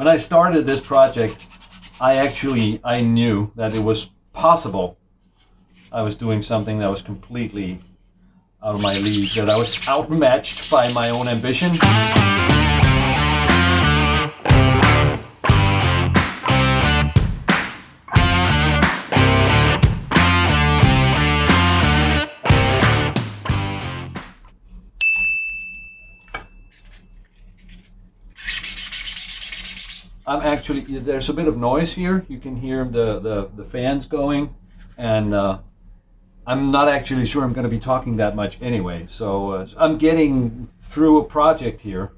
When I started this project, I knew that it was possible. I was doing something that was completely out of my league, that I was outmatched by my own ambition. I'm actually, there's a bit of noise here. You can hear the fans going, and I'm not actually sure I'm going to be talking that much anyway. So I'm getting through a project here,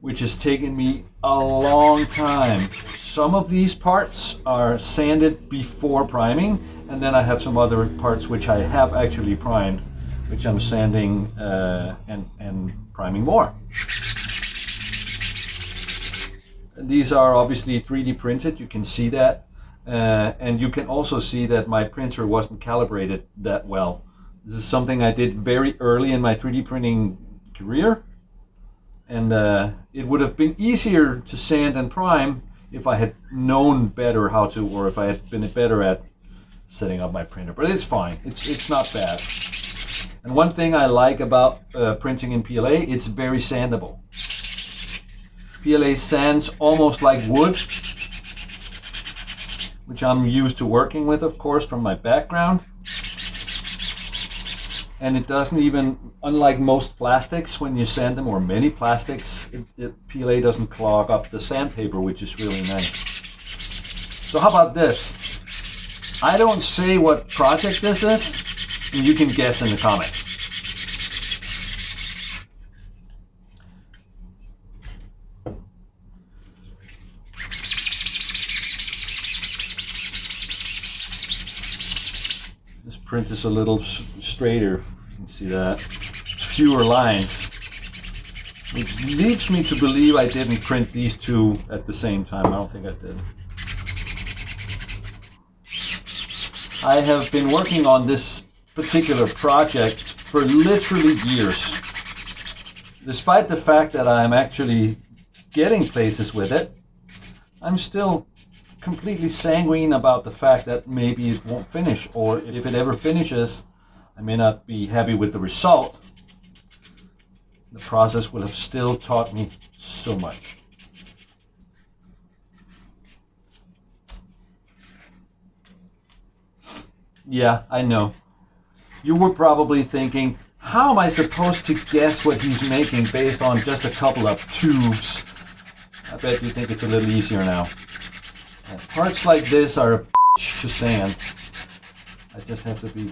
which has taken me a long time. Some of these parts are sanded before priming, and then I have some other parts which I have actually primed, which I'm sanding and priming more. These are obviously 3D printed, you can see that, and you can also see that my printer wasn't calibrated that well. This is something I did very early in my 3D printing career, and it would have been easier to sand and prime if I had known better how to, or if I had been better at setting up my printer, but it's fine, it's not bad. And one thing I like about printing in PLA, it's very sandable. PLA sands almost like wood, which I'm used to working with, of course, from my background. And it doesn't even, unlike most plastics, when you sand them, or many plastics, PLA doesn't clog up the sandpaper, which is really nice. So how about this? I don't say what project this is, and you can guess in the comments. Print this a little straighter, you can see that, fewer lines, which leads me to believe I didn't print these two at the same time. I don't think I did. I have been working on this particular project for literally years, despite the fact that I'm actually getting places with it. I'm still completely sanguine about the fact that maybe it won't finish, or if it ever finishes, I may not be happy with the result. The process will have still taught me so much. Yeah, I know. You were probably thinking, how am I supposed to guess what he's making based on just a couple of tubes? I bet you think it's a little easier now. Parts like this are a bitch to sand. I just have to be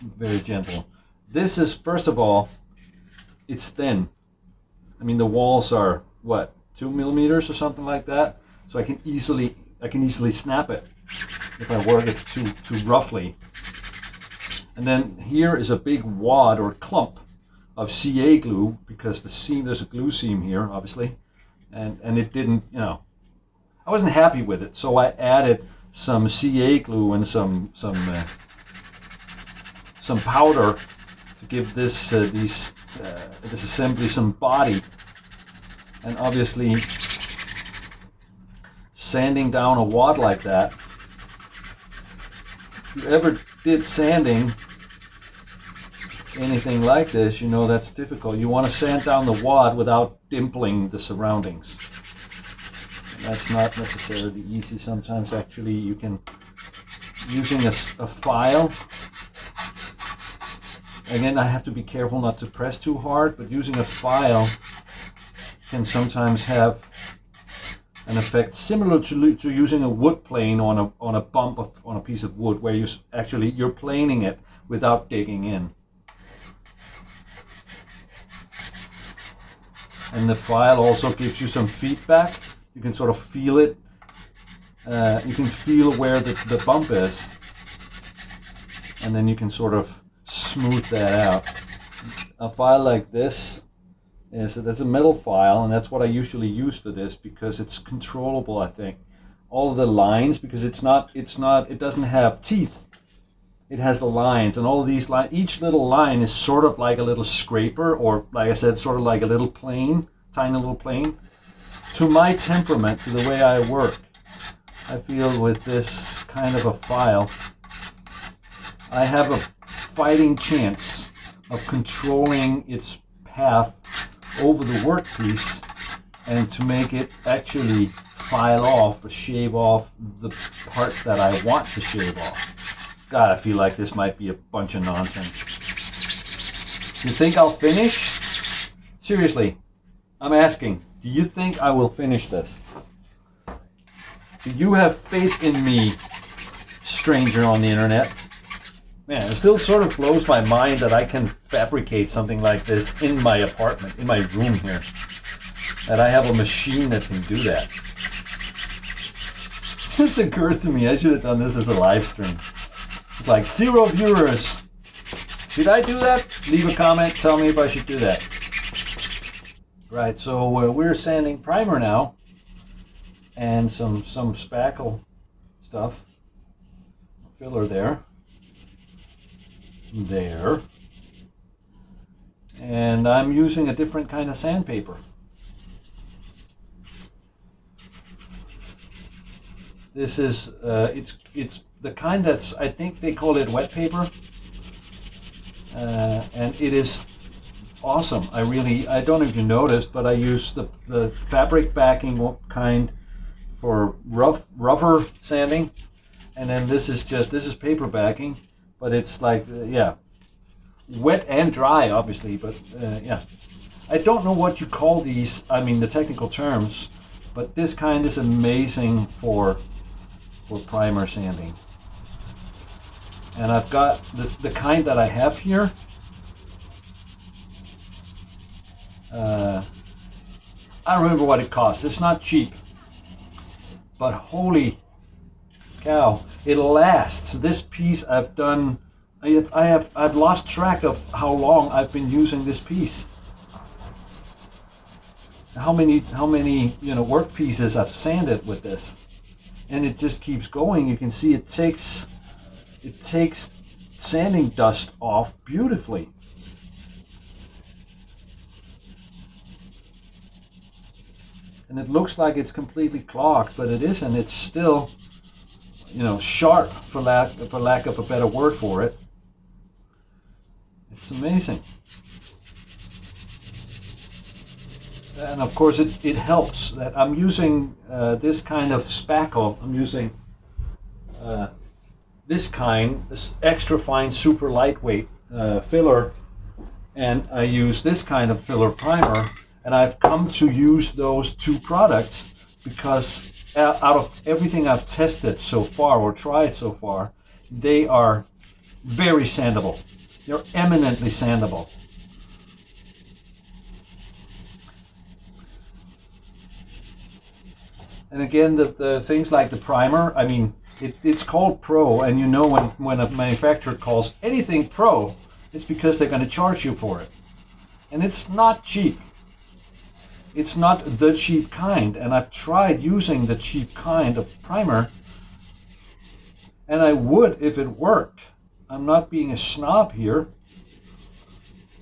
very gentle. This is, first of all, it's thin. I mean, the walls are, what, 2 millimeters or something like that? So I can easily snap it if I work it too roughly. And then here is a big wad or clump of CA glue, because the seam, there's a glue seam here, obviously, and it didn't, you know, I wasn't happy with it, so I added some CA glue and some powder to give this this assembly some body. And obviously, sanding down a wad like that. If you ever did sanding anything like this, you know that's difficult. You want to sand down the wad without dimpling the surroundings. That's not necessarily easy. Sometimes actually you can, using a file, again I have to be careful not to press too hard, but using a file can sometimes have an effect similar to using a wood plane on a bump on a piece of wood, where you're planing it without digging in. And the file also gives you some feedback. You can sort of feel it, you can feel where the bump is, and then you can sort of smooth that out. A file like this, that's a metal file, and that's what I usually use for this, because it's controllable, I think. All the lines, because it doesn't have teeth, it has the lines, and all these lines, each little line is sort of like a little scraper, or like I said, sort of like a little plane, tiny little plane. to my temperament, to the way I work. I feel with this kind of a file, I have a fighting chance of controlling its path over the workpiece and to make it actually file off or shave off the parts that I want to shave off. God, I feel like this might be a bunch of nonsense. You think I'll finish? Seriously, I'm asking, do you think I will finish this? Do you have faith in me, stranger on the internet? Man, it still sort of blows my mind that I can fabricate something like this in my apartment, in my room here. That I have a machine that can do that. It just occurs to me, I should have done this as a live stream. It's like 0 viewers. Should I do that? Leave a comment, tell me if I should do that. Right, so we're sanding primer now. And some spackle stuff. Filler there. There, and I'm using a different kind of sandpaper. This is it's the kind that's, I think they call it wet paper, and it is awesome. I don't know if you noticed, but I use the fabric backing kind for rougher sanding, and then this is paper backing. But it's like, yeah, wet and dry, obviously, but yeah. I don't know what you call these, I mean, the technical terms, but this kind is amazing for primer sanding. And I've got the kind that I have here. I don't remember what it costs. It's not cheap, but holy cow, it lasts. This piece I've done, I've lost track of how long I've been using this piece, how many work pieces I've sanded with this, and it just keeps going. You can see it takes sanding dust off beautifully. And it looks like it's completely clogged, but it isn't. It's still, you know, sharp, for lack of a better word for it. It's amazing. And of course it helps that I'm using this kind of spackle. I'm using this extra fine, super lightweight filler, and I use this kind of filler primer, and I've come to use those two products because out of everything I've tested so far or tried so far, they are very sandable. They're eminently sandable. And again, the things like the primer, I mean, it's called Pro, and you know when a manufacturer calls anything Pro, it's because they're going to charge you for it. And it's not cheap. It's not the cheap kind, and I've tried using the cheap kind of primer, and I would if it worked. I'm not being a snob here,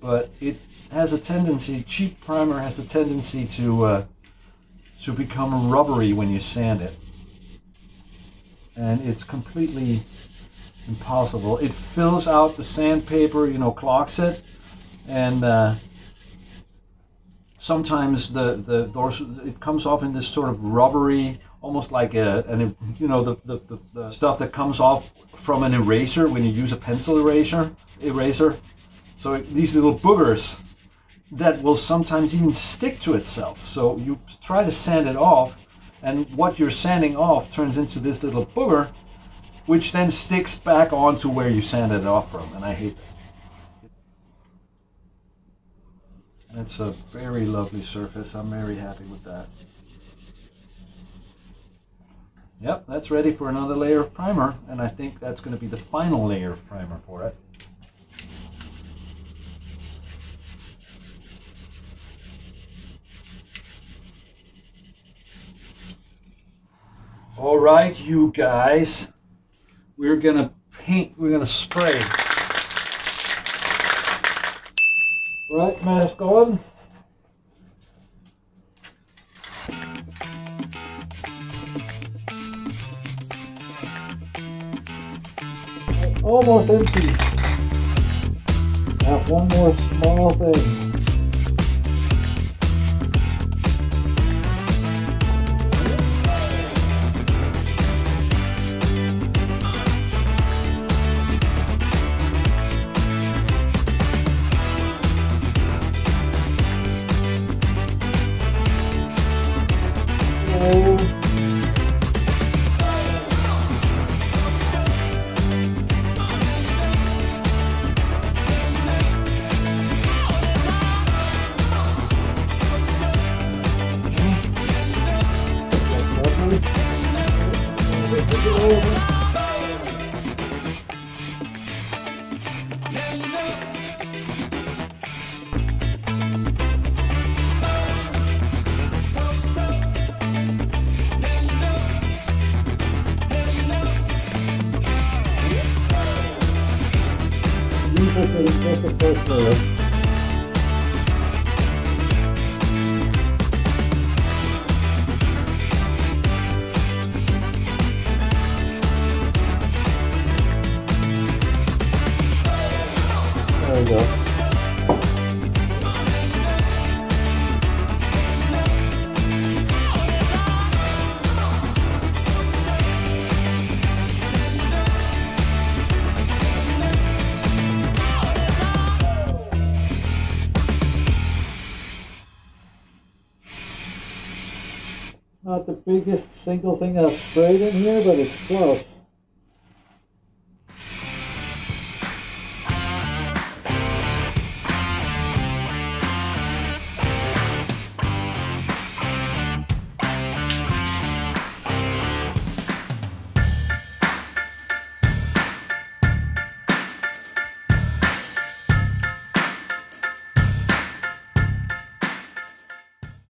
but it has a tendency, cheap primer has a tendency to become rubbery when you sand it. And it's completely impossible. It fills out the sandpaper, you know, clogs it, and sometimes it comes off in this sort of rubbery, almost like the stuff that comes off from an eraser when you use a pencil eraser. So these little boogers that will sometimes even stick to itself. So you try to sand it off, and what you're sanding off turns into this little booger, which then sticks back onto where you sanded it off from, and I hate that. It's a very lovely surface. I'm very happy with that. Yep, that's ready for another layer of primer, and I think that's going to be the final layer of primer for it. All right, you guys, we're going to paint, we're going to spray. Right, mask on. Almost empty. Have one more small thing. Not the biggest single thing I've sprayed in here, but it's close.